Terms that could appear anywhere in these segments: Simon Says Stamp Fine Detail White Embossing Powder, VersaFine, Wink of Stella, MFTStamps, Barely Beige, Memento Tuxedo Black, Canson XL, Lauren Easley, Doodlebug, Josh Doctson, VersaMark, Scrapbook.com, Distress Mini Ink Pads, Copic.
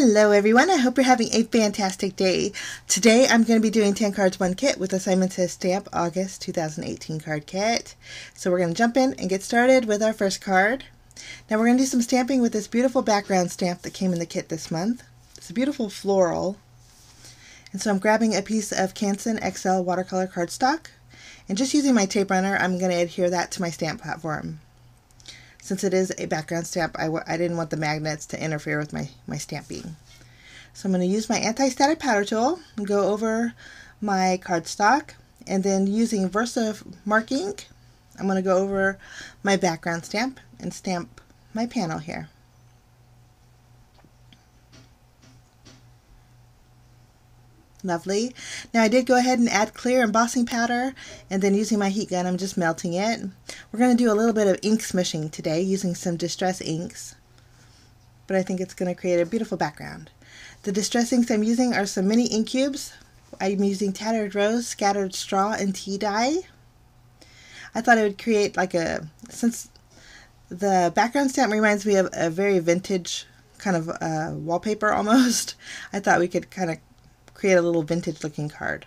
Hello everyone, I hope you're having a fantastic day. Today I'm going to be doing 10 cards, 1 kit with the Simon Says Stamp August 2018 card kit. So we're going to jump in and get started with our first card. Now we're going to do some stamping with this beautiful background stamp that came in the kit this month. It's a beautiful floral. And so I'm grabbing a piece of Canson XL watercolor cardstock and just using my tape runner I'm going to adhere that to my stamp platform. Since it is a background stamp, I didn't want the magnets to interfere with my stamping. So I'm going to use my anti-static powder tool and go over my cardstock, and then using VersaMark ink, I'm going to go over my background stamp and stamp my panel here. Lovely. Now I did go ahead and add clear embossing powder, and then using my heat gun I'm just melting it. We're going to do a little bit of ink smishing today using some distress inks, but I think it's going to create a beautiful background. The distress inks I'm using are some mini ink cubes. I'm using Tattered Rose, Scattered Straw, and Tea Dye. I thought it would create like a, since the background stamp reminds me of a very vintage kind of wallpaper almost, I thought we could kind of create a little vintage looking card.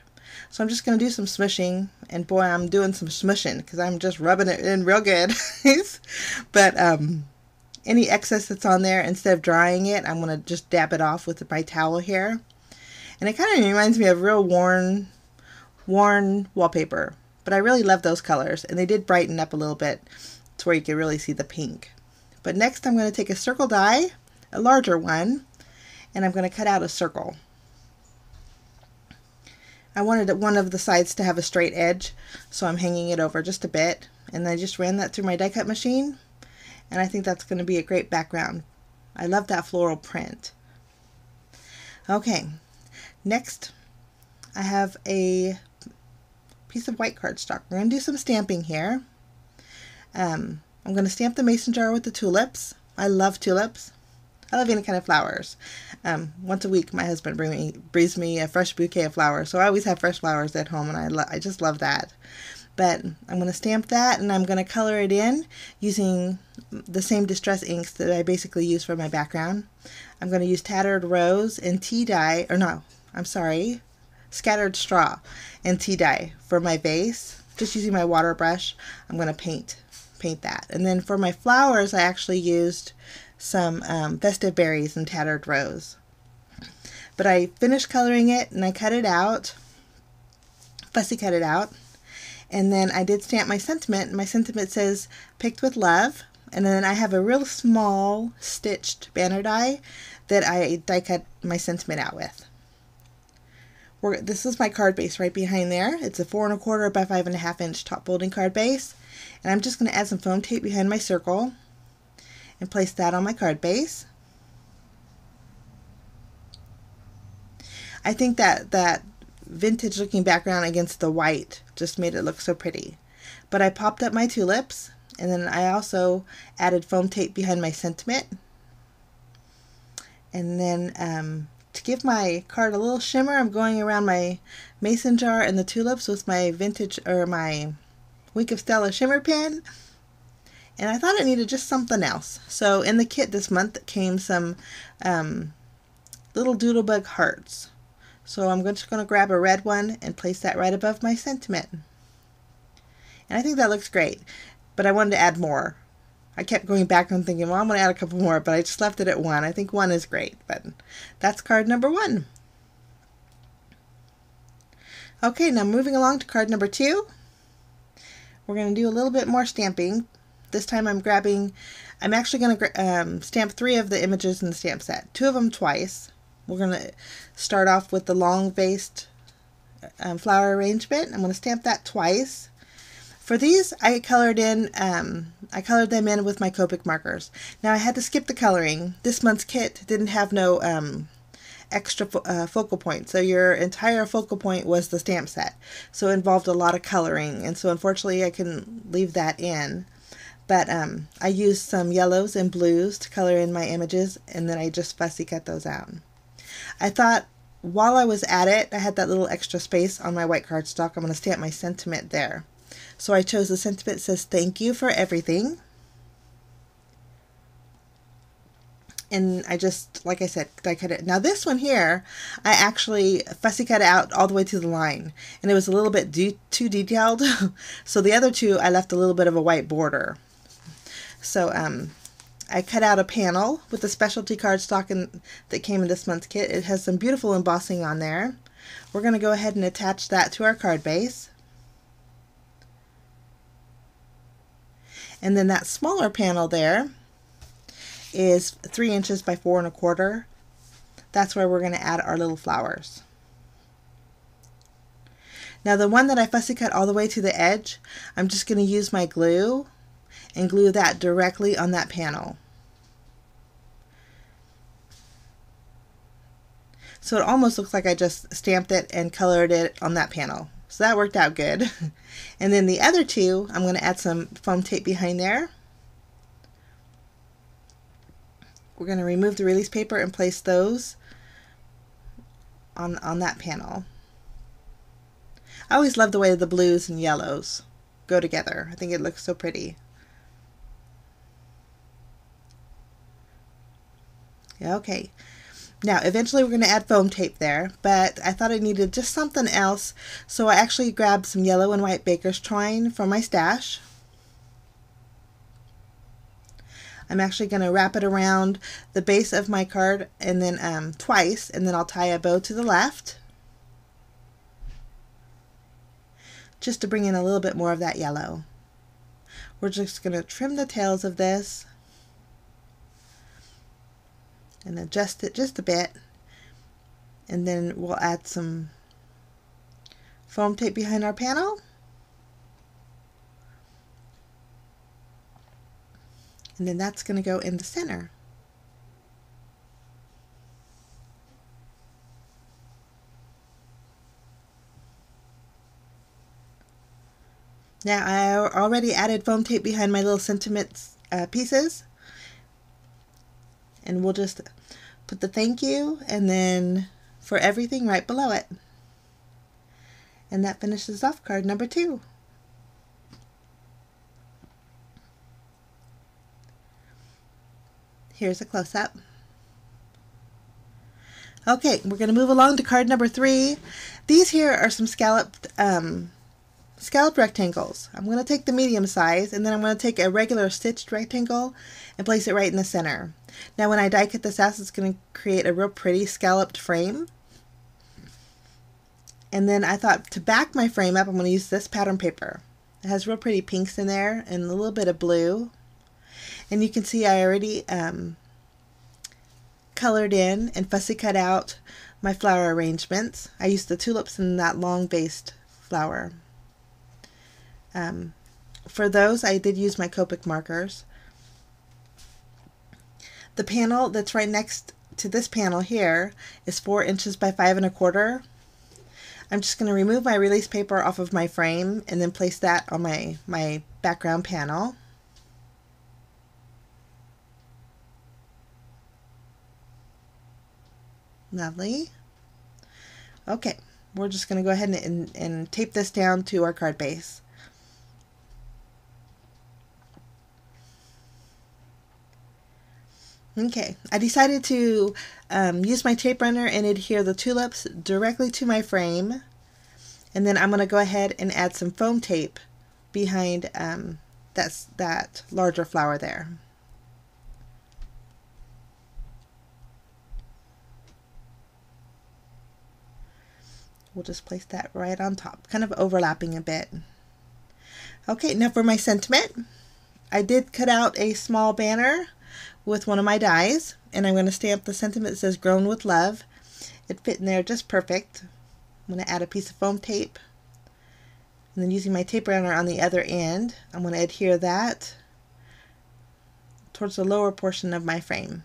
So I'm just going to do some smishing, and boy, I'm doing some smishing because I'm just rubbing it in real good. But any excess that's on there, instead of drying it, I'm going to just dab it off with my towel here. And it kind of reminds me of real worn wallpaper, but I really love those colors, and they did brighten up a little bit to where you can really see the pink. But next I'm going to take a circle die, a larger one, and I'm going to cut out a circle. I wanted one of the sides to have a straight edge, so I'm hanging it over just a bit, and I just ran that through my die cut machine, and I think that's going to be a great background. I love that floral print. Okay, next I have a piece of white cardstock. We're going to do some stamping here. I'm going to stamp the mason jar with the tulips. I love tulips. I love any kind of flowers. Once a week, my husband brings me a fresh bouquet of flowers, so I always have fresh flowers at home, and I just love that. But I'm going to stamp that, and I'm going to color it in using the same distress inks that I basically use for my background. I'm going to use Tattered Rose and Tea Dye, or no, I'm sorry, Scattered Straw and Tea Dye for my vase. Just using my water brush, I'm going to paint that. And then for my flowers, I actually used some Festive Berries and Tattered Rose. But I finished coloring it, and I cut it out, fussy cut it out, and then I did stamp my sentiment. My sentiment says "Picked with Love," and then I have a real small stitched banner die that I die cut my sentiment out with. This is my card base right behind there. It's a 4 1/4 by 5 1/2 inch top folding card base, and I'm just going to add some foam tape behind my circle and place that on my card base. I think that vintage looking background against the white just made it look so pretty. But I popped up my tulips, and then I also added foam tape behind my sentiment. And then to give my card a little shimmer, I'm going around my mason jar and the tulips with my my Wink of Stella shimmer pen. And I thought it needed just something else. So in the kit this month came some little Doodlebug hearts. So I'm just going to grab a red one and place that right above my sentiment. And I think that looks great. But I wanted to add more. I kept going back and thinking, well, I'm going to add a couple more, but I just left it at one. I think one is great. But that's card number one. Okay, now moving along to card number two. We're going to do a little bit more stamping. This time I'm actually going to stamp 3 of the images in the stamp set, 2 of them twice. We're going to start off with the long-based flower arrangement. I'm going to stamp that twice. For these, I colored them in with my Copic markers. Now I had to skip the coloring. This month's kit didn't have no extra focal point, so your entire focal point was the stamp set. So it involved a lot of coloring, and so unfortunately I couldn't leave that in. But I used some yellows and blues to color in my images, and then I just fussy cut those out. I thought while I was at it, I had that little extra space on my white cardstock. I'm going to stamp my sentiment there. So I chose the sentiment that says "Thank you for everything." and I just, like I said, die cut it. Now this one here, I actually fussy cut it out all the way to the line, and it was a little bit too detailed. So the other two, I left a little bit of a white border. So I cut out a panel with the specialty cardstock that came in this month's kit. It has some beautiful embossing on there. We're going to go ahead and attach that to our card base. And then that smaller panel there is 3 inches by 4 1/4. That's where we're going to add our little flowers. Now the one that I fussy cut all the way to the edge, I'm just going to use my glue and glue that directly on that panel. So it almost looks like I just stamped it and colored it on that panel. So that worked out good. And then the other two, I'm going to add some foam tape behind there. We're going to remove the release paper and place those on that panel. I always love the way the blues and yellows go together. I think it looks so pretty. Okay. Now, eventually we're going to add foam tape there, but I thought I needed just something else, so I actually grabbed some yellow and white baker's twine from my stash. I'm actually going to wrap it around the base of my card and then twice, and then I'll tie a bow to the left, just to bring in a little bit more of that yellow. We're just going to trim the tails of this and adjust it just a bit, and then we'll add some foam tape behind our panel, and then that's going to go in the center. Now I already added foam tape behind my little sentiment pieces. And we'll just put the thank you and then for everything right below it. And that finishes off card number 2. Here's a close-up. Okay, we're going to move along to card number 3. These here are some scalloped scalloped rectangles. I'm going to take the medium size, and then I'm going to take a regular stitched rectangle and place it right in the center. Now when I die cut this out, it's going to create a real pretty scalloped frame. And then I thought to back my frame up, I'm going to use this pattern paper. It has real pretty pinks in there and a little bit of blue. And you can see I already colored in and fussy cut out my flower arrangements. I used the tulips and that long-based flower. For those, I did use my Copic markers. The panel that's right next to this panel here is 4 inches by 5 1/4. I'm just going to remove my release paper off of my frame and then place that on my background panel. Lovely. Okay, we're just going to go ahead and tape this down to our card base. Okay, I decided to use my tape runner and adhere the tulips directly to my frame, and then I'm going to go ahead and add some foam tape behind that larger flower there. We'll just place that right on top, kind of overlapping a bit. Okay, now for my sentiment, I did cut out a small banner with one of my dies, and I'm going to stamp the sentiment that says grown with love. It fit in there just perfect. I'm going to add a piece of foam tape, and then using my tape runner on the other end, I'm going to adhere that towards the lower portion of my frame.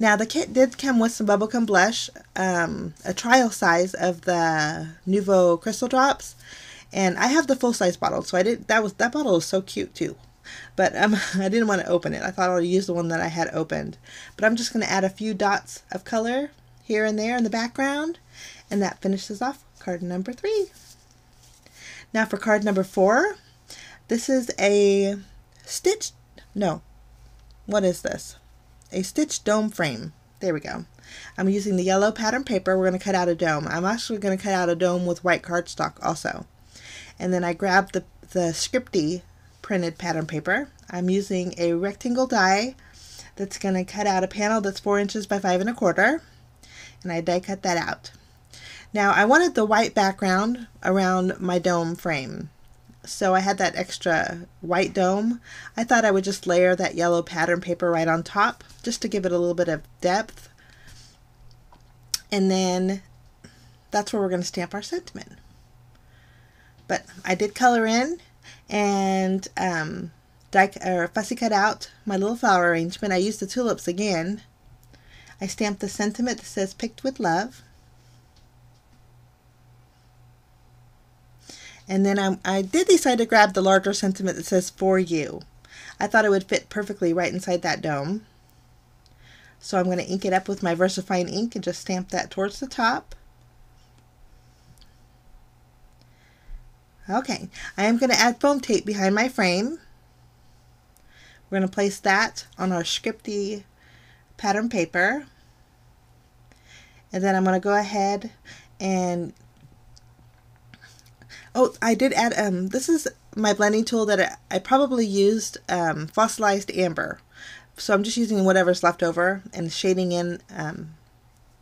Now the kit did come with some bubblegum blush, a trial size of the Nouveau Crystal Drops, and I have the full size bottle, so I did that bottle is so cute too. But I didn't want to open it. I thought I'll use the one that I had opened. But I'm just going to add a few dots of color here and there in the background. And that finishes off card number 3. Now for card number 4. This is a stitched, no, what is this? a stitched dome frame. There we go. I'm using the yellow pattern paper. We're going to cut out a dome. I'm actually going to cut out a dome with white cardstock also. And then I grab the Scripty printed pattern paper. I'm using a rectangle die that's going to cut out a panel that's 4 inches by 5 1/4. And I die cut that out. Now I wanted the white background around my dome frame. So I had that extra white dome. I thought I would just layer that yellow pattern paper right on top just to give it a little bit of depth. And then that's where we're going to stamp our sentiment. But I did color in and fussy cut out my little flower arrangement. I used the tulips again. I stamped the sentiment that says picked with love. And then I did decide to grab the larger sentiment that says for you. I thought it would fit perfectly right inside that dome. So I'm going to ink it up with my VersaFine ink and just stamp that towards the top. Okay, I am going to add foam tape behind my frame. We're going to place that on our Scripty pattern paper. And then I'm going to go ahead and oh, I did add, this is my blending tool that I probably used fossilized amber. So I'm just using whatever's left over and shading in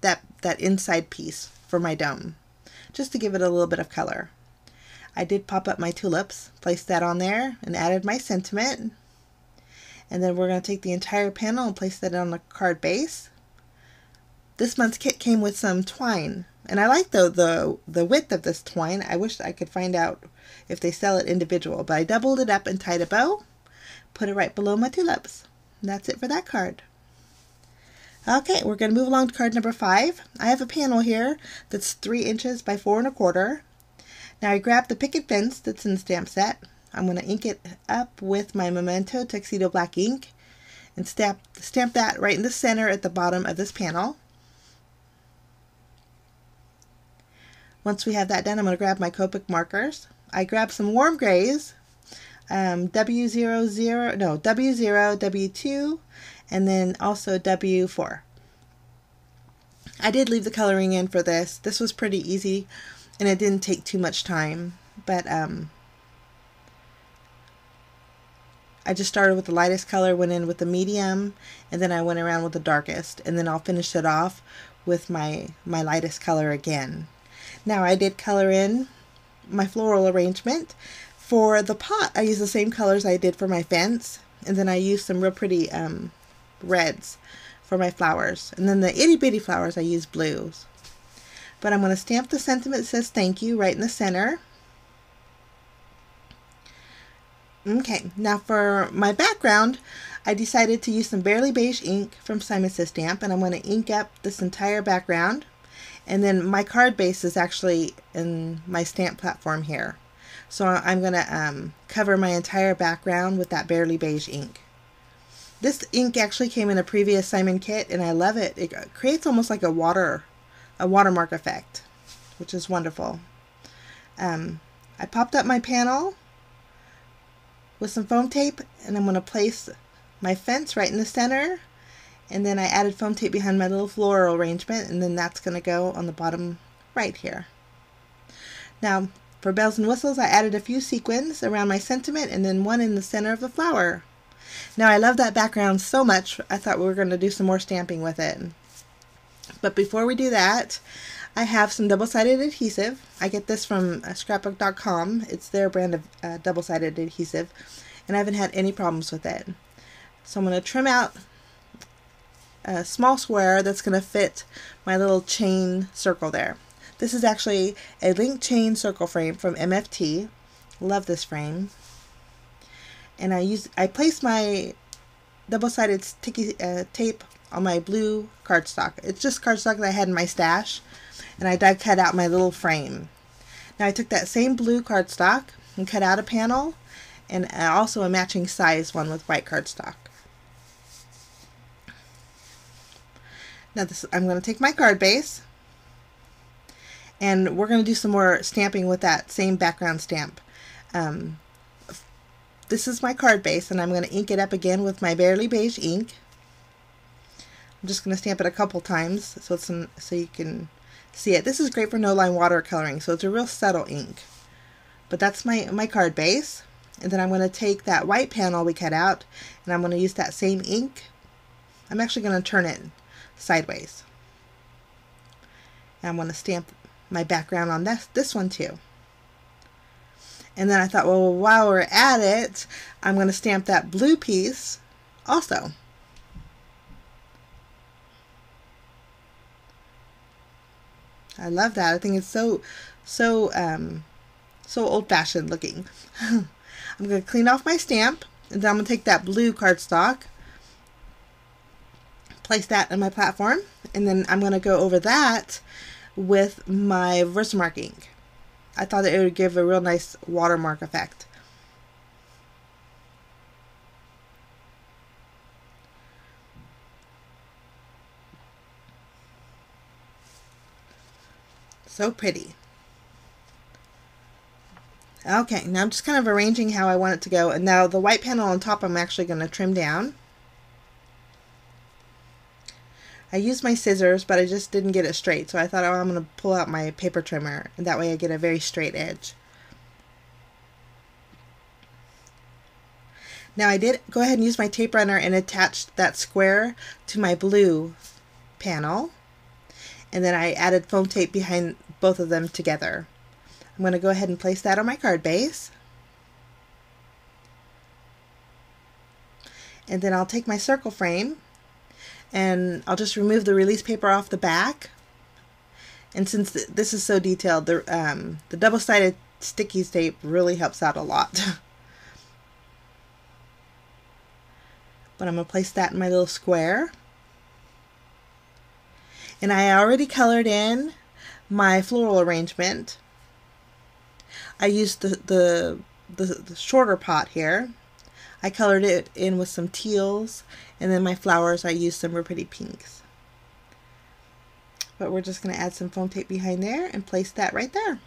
that inside piece for my dome, just to give it a little bit of color. I did pop up my tulips, placed that on there, and added my sentiment. And then we're going to take the entire panel and place that on the card base. This month's kit came with some twine. And I like though the width of this twine. I wish I could find out if they sell it individual, but I doubled it up and tied a bow, put it right below my tulips. And that's it for that card. Okay, we're going to move along to card number 5. I have a panel here that's 3 inches by 4 1/4. Now I grabbed the picket fence that's in the stamp set. I'm going to ink it up with my Memento Tuxedo Black ink and stamp that right in the center at the bottom of this panel. Once we have that done, I'm going to grab my Copic markers. I grab some warm grays, W0, W2, and then also W4. I did leave the coloring in for this. This was pretty easy, and it didn't take too much time, but I just started with the lightest color, went in with the medium, and then I went around with the darkest, and then I'll finish it off with my lightest color again. Now I did color in my floral arrangement. For the pot, I used the same colors I did for my fence, and then I used some real pretty reds for my flowers. And then the itty bitty flowers, I used blues. But I'm going to stamp the sentiment that says thank you right in the center. Okay, now for my background, I decided to use some Barely Beige ink from Simon Says Stamp, and I'm going to ink up this entire background. And then my card base is actually in my stamp platform here. So I'm going to cover my entire background with that Barely Beige ink. This ink actually came in a previous Simon kit, and I love it. It creates almost like a watermark effect, which is wonderful. I popped up my panel with some foam tape, and I'm going to place my fence right in the center. And then I added foam tape behind my little floral arrangement, and then that's going to go on the bottom right here. Now for bells and whistles, I added a few sequins around my sentiment and then one in the center of the flower. Now I love that background so much, I thought we were going to do some more stamping with it. But before we do that, I have some double-sided adhesive. I get this from Scrapbook.com. It's their brand of double-sided adhesive, and I haven't had any problems with it. So I'm going to trim out a small square that's going to fit my little chain circle there. This is actually a link chain circle frame from MFT. Love this frame. And I placed my double-sided sticky tape on my blue cardstock. It's just cardstock that I had in my stash, and I die cut out my little frame. Now I took that same blue cardstock and cut out a panel, and also a matching size one with white cardstock. Now I'm going to take my card base, and we're going to do some more stamping with that same background stamp. This is my card base, and I'm going to ink it up again with my Barely Beige ink. I'm just going to stamp it a couple times so it's some, so you can see it. This is great for no-line watercoloring, so it's a real subtle ink. But that's my card base. And then I'm going to take that white panel we cut out, and I'm going to use that same ink. I'm actually going to turn it sideways. And I'm going to stamp my background on this one too. And then I thought, well, while we're at it, I'm going to stamp that blue piece also. I love that. I think it's so old-fashioned looking. I'm going to clean off my stamp, and then I'm going to take that blue cardstock, place that in my platform, and then I'm going to go over that with my VersaMark ink. I thought that it would give a real nice watermark effect. So pretty. Okay, now I'm just kind of arranging how I want it to go. And now the white panel on top I'm actually going to trim down. I used my scissors, but I just didn't get it straight, so I thought, oh, I'm going to pull out my paper trimmer, and that way I get a very straight edge. Now I did go ahead and use my tape runner and attach that square to my blue panel, and then I added foam tape behind both of them together. I'm going to go ahead and place that on my card base. And then I'll take my circle frame, and I'll just remove the release paper off the back. And since this is so detailed, the double-sided sticky tape really helps out a lot. But I'm going to place that in my little square. And I already colored in my floral arrangement. I used the shorter pot here. I colored it in with some teals, and then my flowers I used some pretty pinks. But we're just going to add some foam tape behind there and place that right there.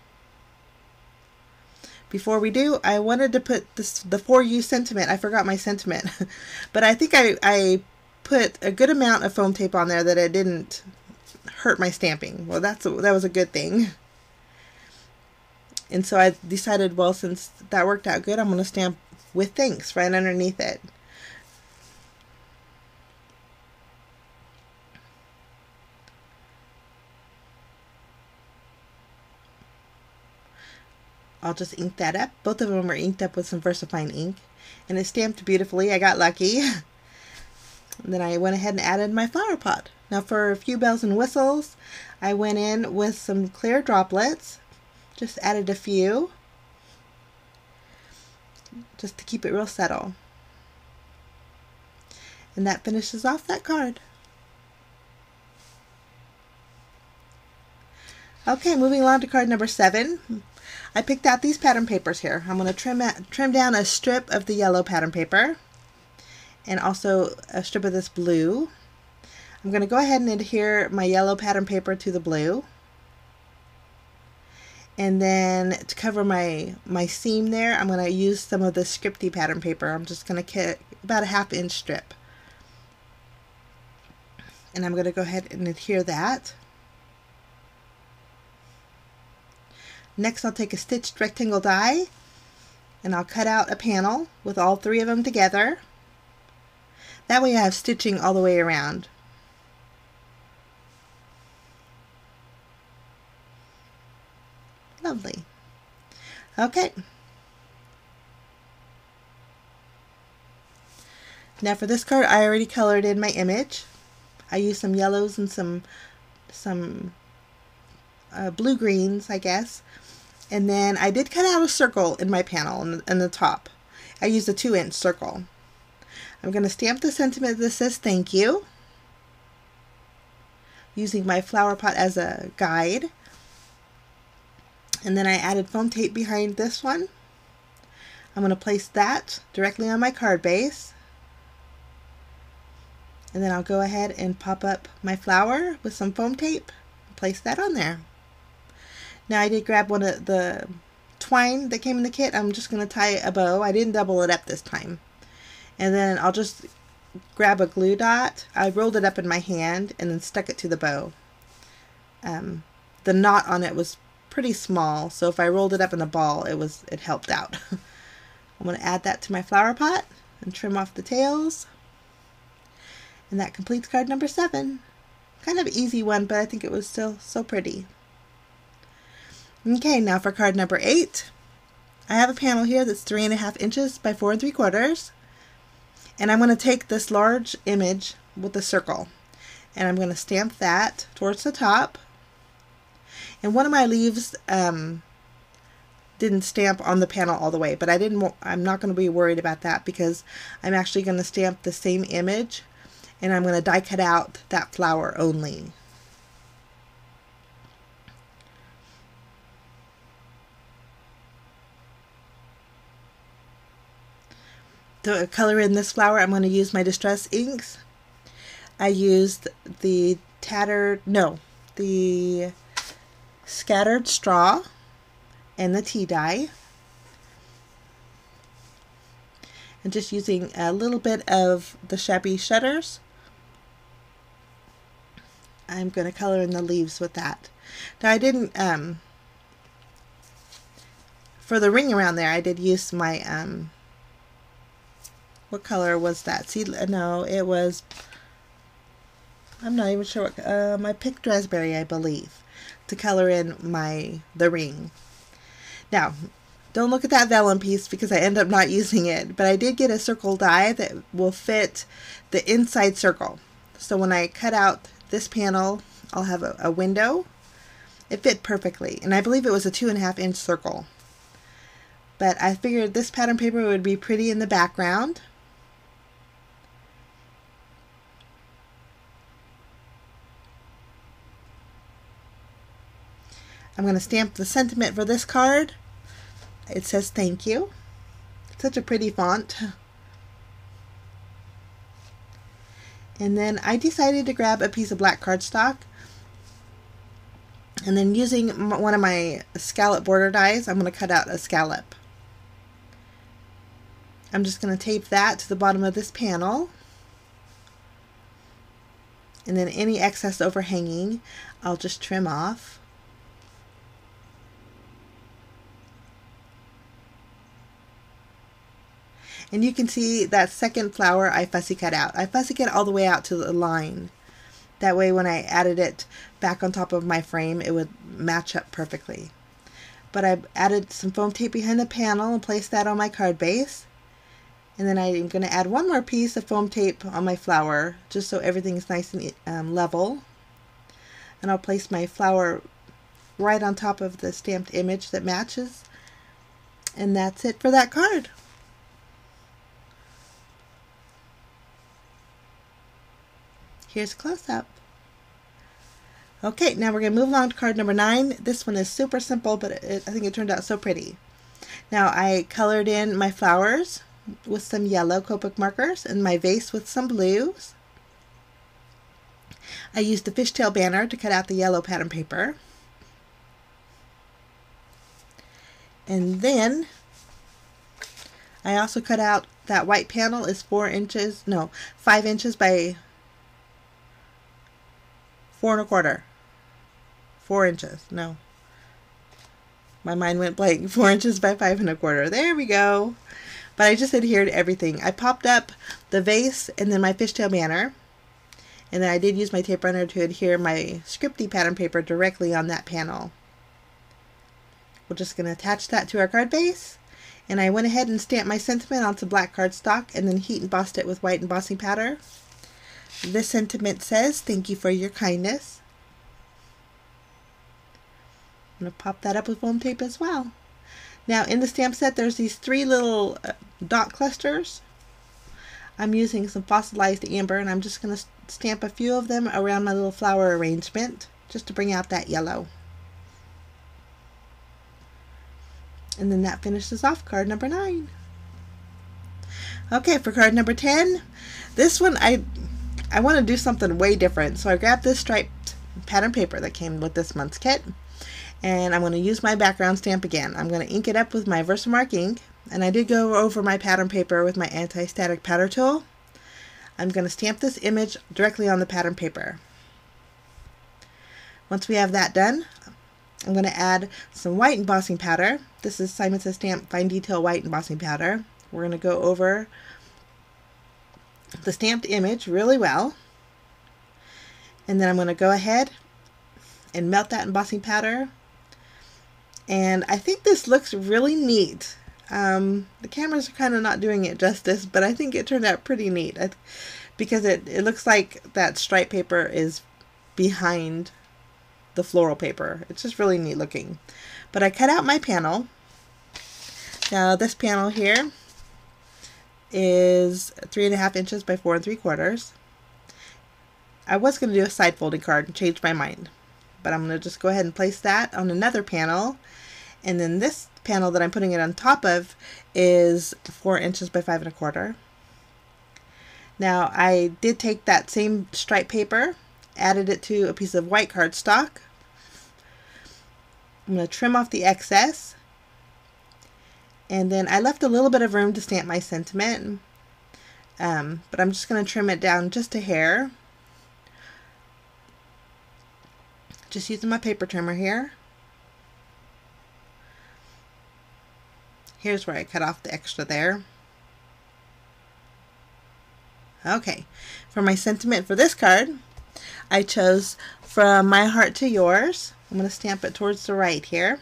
Before we do, I wanted to put the For You sentiment. I forgot my sentiment. But I think I put a good amount of foam tape on there that it didn't hurt my stamping. Well, that was a good thing. And so I decided, well, since that worked out good, I'm going to stamp with thanks right underneath it. I'll just ink that up. Both of them are inked up with some VersaFine ink, and it stamped beautifully. I got lucky. And then I went ahead and added my flower pot. Now for a few bells and whistles, I went in with some clear droplets, just added a few, just to keep it real subtle. And that finishes off that card. Okay, moving along to card number 7. I picked out these pattern papers here. I'm going to trim down a strip of the yellow pattern paper and also a strip of this blue. I'm going to go ahead and adhere my yellow pattern paper to the blue. And then to cover my seam there, I'm going to use some of the Scripty pattern paper. I'm just going to cut about a half-inch strip. And I'm going to go ahead and adhere that. Next, I'll take a stitched rectangle die, and I'll cut out a panel with all three of them together. That way I have stitching all the way around. Lovely. Okay. Now for this card, I already colored in my image. I used some yellows and some blue greens, I guess. And then I did cut out a circle in my panel in the top. I used a 2-inch circle. I'm going to stamp the sentiment that says thank you, using my flower pot as a guide. And then I added foam tape behind this one. I'm going to place that directly on my card base. And then I'll go ahead and pop up my flower with some foam tape and place that on there. Now I did grab one of the twine that came in the kit. I'm just going to tie a bow. I didn't double it up this time. And then I'll just grab a glue dot, I rolled it up in my hand and then stuck it to the bow. The knot on it was pretty small, so if I rolled it up in a ball, it helped out. I'm going to add that to my flower pot and trim off the tails. And that completes card number 7. Kind of easy one, but I think it was still so pretty. Okay, now for card number 8. I have a panel here that's 3.5 inches by 4.75. And I'm going to take this large image with a circle, and I'm going to stamp that towards the top. And one of my leaves didn't stamp on the panel all the way, but I'm not going to be worried about that, because I'm actually going to stamp the same image, and I'm going to die cut out that flower only. To color in this flower, I'm going to use my distress inks. I used the scattered straw and the tea dye, and just using a little bit of the shabby shutters. I'm going to color in the leaves with that. Now I didn't for the ring around there, I did use my what color was that? See, no, it was, I'm not even sure what, my picked raspberry, I believe, to color in the ring. Now, don't look at that vellum piece because I end up not using it, but I did get a circle die that will fit the inside circle. So when I cut out this panel, I'll have a window. It fit perfectly, and I believe it was a 2.5 inch circle. But I figured this pattern paper would be pretty in the background. I'm going to stamp the sentiment for this card. It says thank you. It's such a pretty font. And then I decided to grab a piece of black cardstock, and then using one of my scallop border dies, I'm going to cut out a scallop. I'm just going to tape that to the bottom of this panel, and then any excess overhanging I'll just trim off. And you can see that second flower I fussy cut out. I fussy cut all the way out to the line. That way when I added it back on top of my frame, it would match up perfectly. But I added some foam tape behind the panel and placed that on my card base. And then I'm going to add one more piece of foam tape on my flower, just so everything's nice and level. And I'll place my flower right on top of the stamped image that matches. And that's it for that card. Here's a close-up. Okay, now we're going to move along to card number 9. This one is super simple, but I think it turned out so pretty. Now I colored in my flowers with some yellow Copic markers and my vase with some blues. I used the fishtail banner to cut out the yellow pattern paper. And then I also cut out that white panel is 4 inches by 5 1/4. There we go. But I just adhered everything. I popped up the vase and then my fishtail banner, and then I did use my tape runner to adhere my scripty pattern paper directly on that panel. We're just going to attach that to our card base, and I went ahead and stamped my sentiment onto black cardstock and then heat embossed it with white embossing powder. The sentiment says, "Thank you for your kindness." I'm going to pop that up with foam tape as well. Now in the stamp set, there's these 3 little dot clusters. I'm using some fossilized amber, and I'm just going to stamp a few of them around my little flower arrangement just to bring out that yellow. And then that finishes off card number 9. Okay, for card number 10, this one I want to do something way different, so I grabbed this striped pattern paper that came with this month's kit, and I'm going to use my background stamp again. I'm going to ink it up with my VersaMark ink, and I did go over my pattern paper with my anti-static powder tool. I'm going to stamp this image directly on the pattern paper. Once we have that done, I'm going to add some white embossing powder. This is Simon Says Stamp Fine Detail White Embossing Powder. We're going to go over the stamped image really well, and then I'm going to go ahead and melt that embossing powder. And I think this looks really neat. The camera's kind of not doing it justice, but I think it turned out pretty neat because it looks like that stripe paper is behind the floral paper. It's just really neat looking. But I cut out my panel. Now this panel here is 3.5 inches by 4 3/4. I was going to do a side folding card and change my mind, but I'm going to just go ahead and place that on another panel. And then this panel that I'm putting it on top of is 4 inches by 5 1/4. Now I did take that same stripe paper, added it to a piece of white cardstock. I'm going to trim off the excess, and then I left a little bit of room to stamp my sentiment, but I'm just going to trim it down just a hair, just using my paper trimmer here. Here's where I cut off the extra there. Okay, for my sentiment for this card, I chose From My Heart to Yours. I'm going to stamp it towards the right here.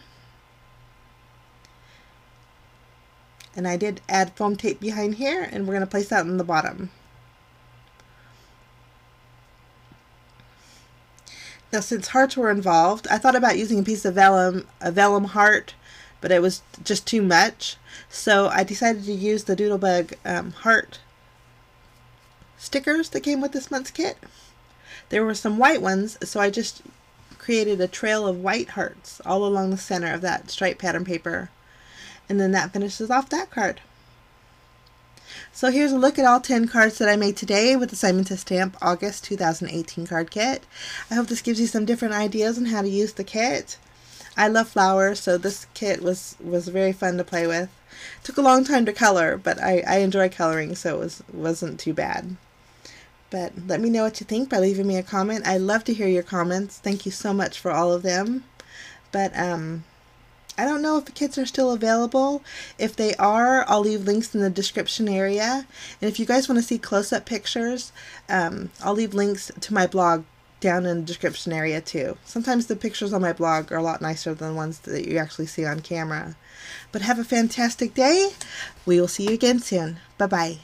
And I did add foam tape behind here, and we're going to place that on the bottom. Now, since hearts were involved, I thought about using a piece of vellum, a vellum heart, but it was just too much, so I decided to use the Doodlebug heart stickers that came with this month's kit. There were some white ones, so I just created a trail of white hearts all along the center of that striped pattern paper, and then that finishes off that card. So here's a look at all 10 cards that I made today with the Simon Says Stamp August 2018 card kit. I hope this gives you some different ideas on how to use the kit. I love flowers, so this kit was very fun to play with. It took a long time to color, but I enjoy coloring, so it wasn't too bad. But let me know what you think by leaving me a comment. I love to hear your comments. Thank you so much for all of them. But I don't know if the kits are still available. If they are, I'll leave links in the description area. And if you guys want to see close-up pictures, I'll leave links to my blog down in the description area too. Sometimes the pictures on my blog are a lot nicer than the ones that you actually see on camera. But have a fantastic day. We will see you again soon. Bye-bye.